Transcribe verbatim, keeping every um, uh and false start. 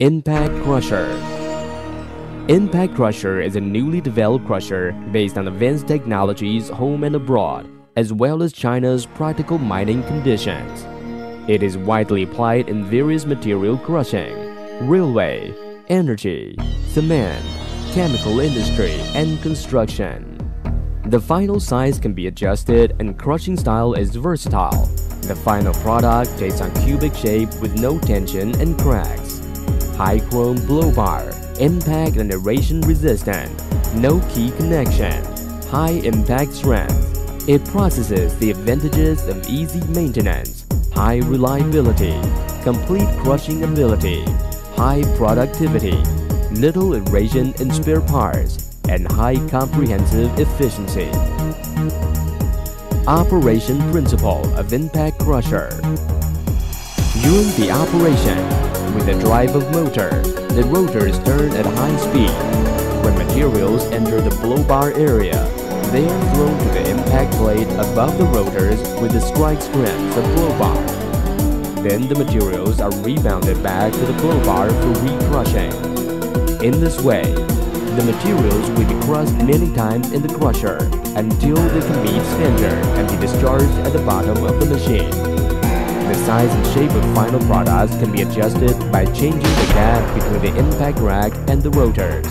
Impact Crusher. Impact Crusher is a newly developed crusher based on advanced technologies home and abroad, as well as China's practical mining conditions. It is widely applied in various material crushing, railway, energy, cement, chemical industry, and construction. The final size can be adjusted and crushing style is versatile. The final product takes on cubic shape with no tension and cracks. High chrome blow bar, impact and abrasion resistant, no key connection, high impact strength. It processes the advantages of easy maintenance, high reliability, complete crushing ability, high productivity, little abrasion in spare parts, and high comprehensive efficiency. Operation principle of Impact Crusher. During the operation, with the drive of motor, the rotors turn at high speed. When materials enter the blow bar area, they are thrown to the impact plate above the rotors with the strike strengths of blow bar. Then the materials are rebounded back to the blow bar for re-crushing. In this way, the materials will be crushed many times in the crusher until they can meet standard and be discharged at the bottom of the machine. The size and shape of final products can be adjusted by changing the gap between the impact rack and the rotors.